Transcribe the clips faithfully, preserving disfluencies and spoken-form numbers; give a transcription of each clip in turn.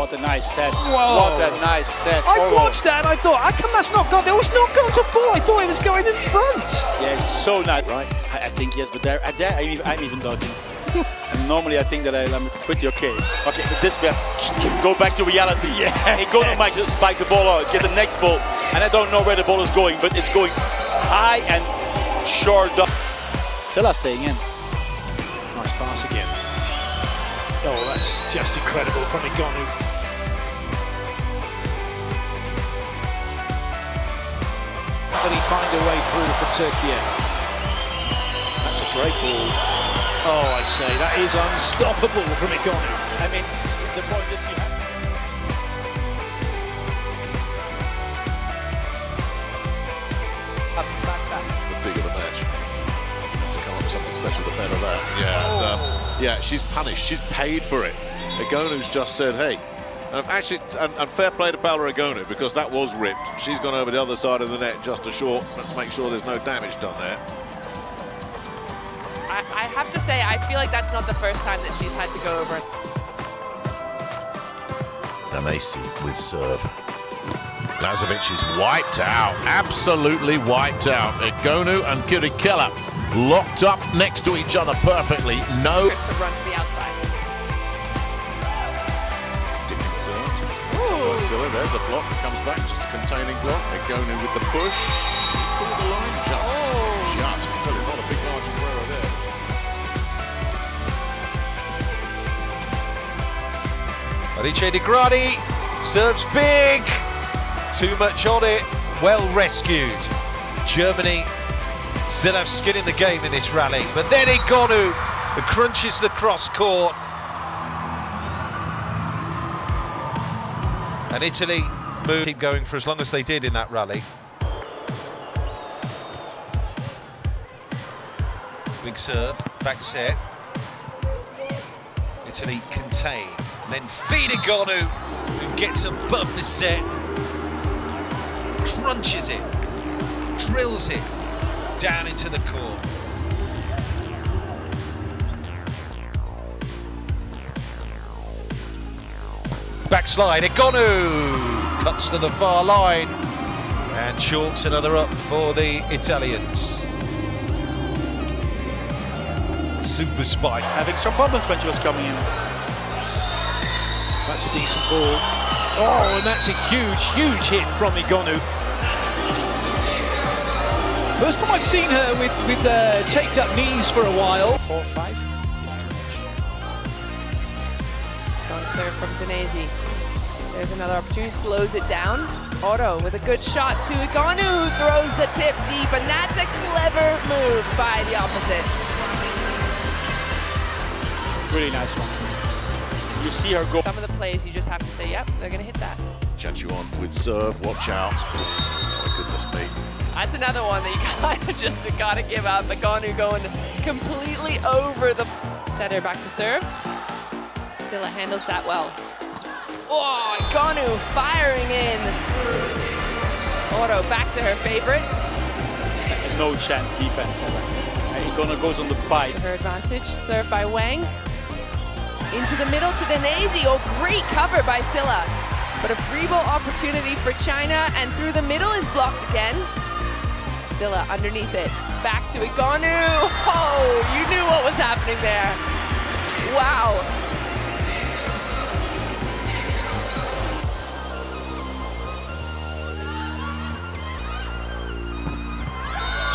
What a nice set. Whoa. What a nice set. I oh. watched that and I thought, how come that's not gone? It was not going to fall. I thought it was going in front. Yeah, it's so nice. Right. I, I think yes, but there, there I, I'm even dodging. And normally I think that I, I'm pretty okay. Okay, but this way, go back to reality. Yeah. Hey, go to Mike, spike the ball out, get the next ball. And I don't know where the ball is going, but it's going high and short up. Silla staying in. Nice pass again. Oh, that's just incredible from Egonu. Did he find a way through for Turkey? That's a great ball. Oh, I say, that is unstoppable from Egonu. I mean, the point is you have... Ups, back, back. It's the big of the match. You have to come up with something special to better that. Yeah, oh. and, uh, yeah, she's punished. She's paid for it. Egonu's just said, hey. And actually, and, and fair play to Paola Ogechi, because that was ripped. She's gone over the other side of the net just to short, to make sure there's no damage done there. I have to say, I feel like that's not the first time that she's had to go over. Danesi with serve. Lazovic is wiped out, absolutely wiped out. Egonu and Kirikela locked up next to each other perfectly. No. To run to the outside. Dipping serve. Silla, there's a block, comes back, just a containing block. Egonu with the push. Pull the line just. Oh. Just. Not a big margin for error there. Alice Di Gradi serves big. Too much on it. Well rescued. Germany still have skin in the game in this rally, but then Egonu crunches the cross court, and Italy move keep going for as long as they did in that rally. Big serve, back set. Italy contain. Then feed Egonu, who gets above the set, crunches it, drills it down into the court. Backslide, Egonu cuts to the far line and chalks another up for the Italians. Super spike. Having some problems when she was coming in. That's a decent ball. Oh, and that's a huge, huge hit from Egonu. First time I've seen her with, with uh, taped up knees for a while. Four, five. Strong serve from Danesi. There's another opportunity, slows it down. Otto with a good shot to Egonu, throws the tip deep, and that's a clever move by the opposition. Really nice one. You see her go. Some of the plays you just have to say, yep, they're going to hit that. Chachuan with serve, watch out. Oh, my goodness me. That's another one that you kind of just got to give up. Egonu going completely over the... Set her back to serve. Silla handles that well. Oh, Egonu firing in. Otto back to her favorite. No chance defense. Egonu goes on the bite. Her advantage, served by Wang. Into the middle to Danesi. Oh, great cover by Silla. But a free ball opportunity for China, and through the middle is blocked again. Silla underneath it. Back to Egonu. Oh, you knew what was happening there. Wow.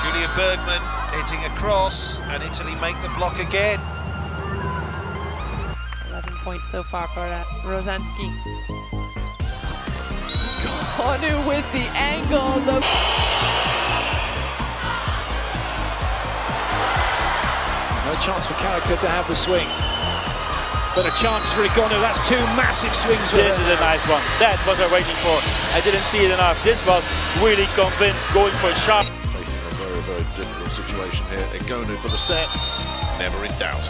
Julia Bergman hitting across, and Italy make the block again. Point so far for that. Rosansky. Egonu with the angle. The no chance for Karakut to have the swing. But a chance for Egonu. That's two massive swings for This her. Is a nice one. That's what I'm waiting for. I didn't see it enough. This was really convinced, going for a shot. Facing a very, very difficult situation here. Egonu for the set. Never in doubt.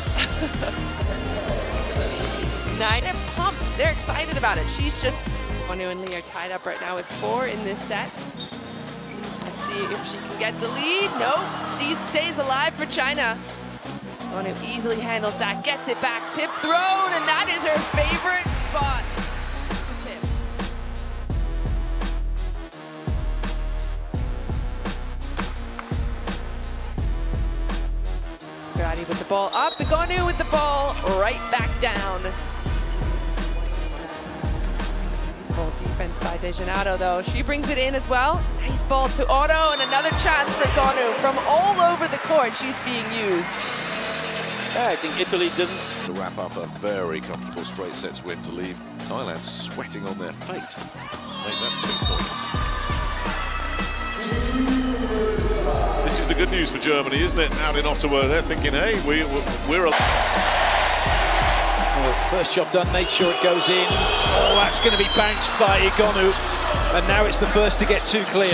Nine. They're pumped. They're excited about it. She's just... Egonu and Lee are tied up right now with four in this set. Let's see if she can get the lead. Nope. Steve stays alive for China. Egonu easily handles that, gets it back, tip thrown, and that is her favorite spot. Gradi with the ball up, Egonu with the ball, right back down. Full defense by De Gennaro though. She brings it in as well. Nice ball to Otto and another chance for Egonu. From all over the court, she's being used. Yeah, I think Italy didn't. To wrap up a very comfortable straight sets win to leave Thailand sweating on their fate. Make that two points. This is the good news for Germany, isn't it? Out in Ottawa, they're thinking, hey, we, we're... Well, first job done, make sure it goes in. Oh, that's going to be bounced by Egonu. And now it's the first to get too clear.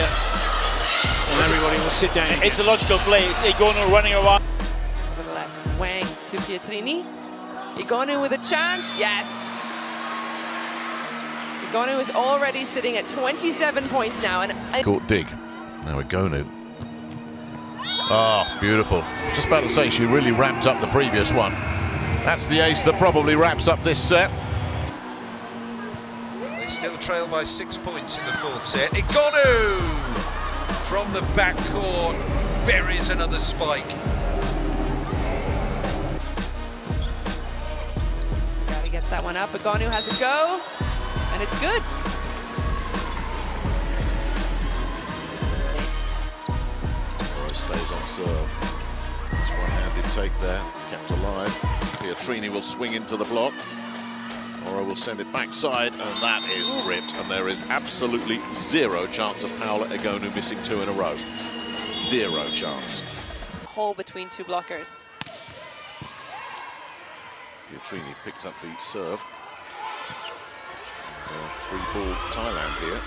And everybody will sit down. It's a logical play, it's Egonu running around. Nevertheless, Wang to Pietrini. Egonu with a chance, yes. Egonu is already sitting at twenty-seven points now. And Court dig. Now Egonu. Oh, beautiful. Just about to say she really ramped up the previous one. That's the ace that probably wraps up this set. They still trail by six points in the fourth set. Egonu from the backcourt buries another spike. Gotta get that one up. Egonu has a go, and it's good. Stays on serve. That's one-handed take there, kept alive. Pietrini will swing into the block. Ora will send it backside, and that is ripped. And there is absolutely zero chance of Paola Egonu missing two in a row. Zero chance. Hole between two blockers. Pietrini picks up the serve. Free ball Thailand here.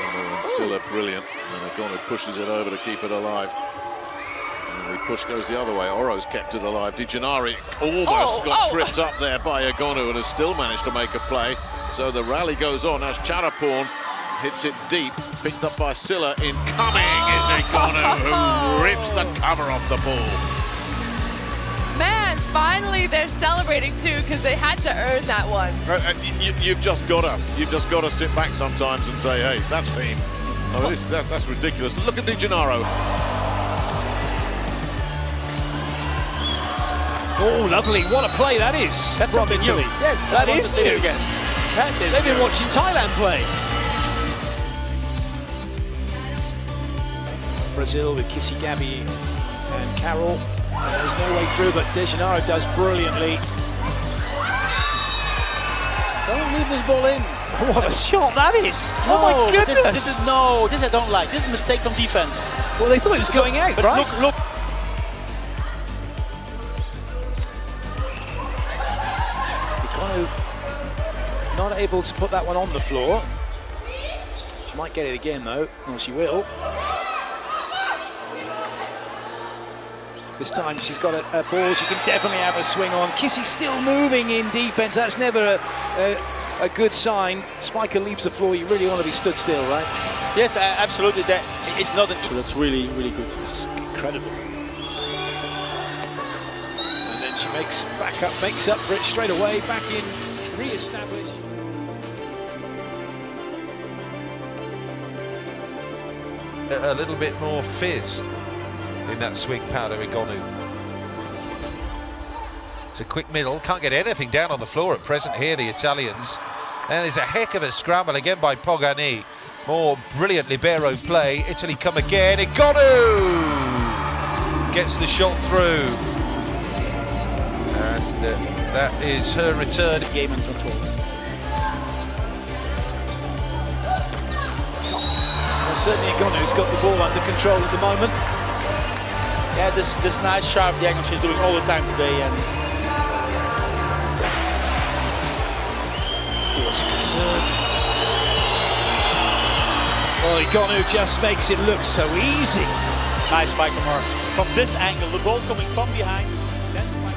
And Silla brilliant, and Egonu pushes it over to keep it alive. And the push goes the other way. Oro's kept it alive. Di Gennaro almost oh, got oh. tripped up there by Egonu and has still managed to make a play. So the rally goes on as Charaporn hits it deep, picked up by Silla. Incoming oh. is Egonu, who rips the cover off the ball. Man, finally they're celebrating too, because they had to earn that one. Uh, and you, you've just got to, you've just got to sit back sometimes and say, hey, that's team. Oh, this, that, that's ridiculous. Look at Di Gennaro. Oh, lovely. What a play that is. That's from Italy. New. Yes, that, that is new. Again. That is They've new. Been watching Thailand play. Brazil with Kissy, Gabi and Carol. Uh, there's no way through, but Di Gennaro does brilliantly. Don't leave this ball in. What a shot that is! No, oh my goodness! This, this is no, this I don't like. This is a mistake from defense. Well, they thought it was going out, but right? Look, look. Egonu not able to put that one on the floor. She might get it again though. Well, she will. This time she's got a, a ball she can definitely have a swing on. Kissy still moving in defense. That's never a, a, a good sign. Spiker leaves the floor. You really want to be stood still, right? Yes, uh, absolutely. That it's not. So that's really, really good. That's incredible. And then she makes back up, makes up for it straight away. Back in, re-established. A little bit more fizz in that swing power to Egonu. It's a quick middle, can't get anything down on the floor at present here, the Italians. And there's a heck of a scramble again by Pogani. More brilliant libero play. Italy come again. Egonu gets the shot through. And uh, that is her return. Game and control. Well, certainly Egonu's got the ball under control at the moment. Yeah, this, this nice sharp diagonal she's doing all the time today. And oh, that's a good serve. Oh, Egonu just makes it look so easy. Nice spike from her. From this angle, the ball coming from behind. That's my...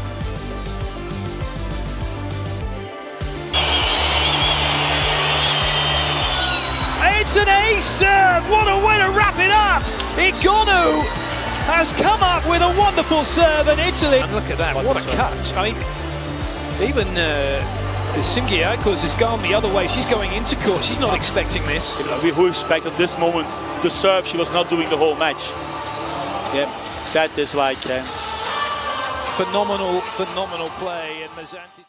It's an ace serve! What a way to wrap it up! Egonu has come up with a wonderful serve in Italy. And look at that, what a catch. I mean, even uh, Cinque Aucas has gone the other way. She's going into court. She's not expecting this. We who expected this moment, the serve she was not doing the whole match. Yeah. That is like a phenomenal, phenomenal play. And Mazzanti.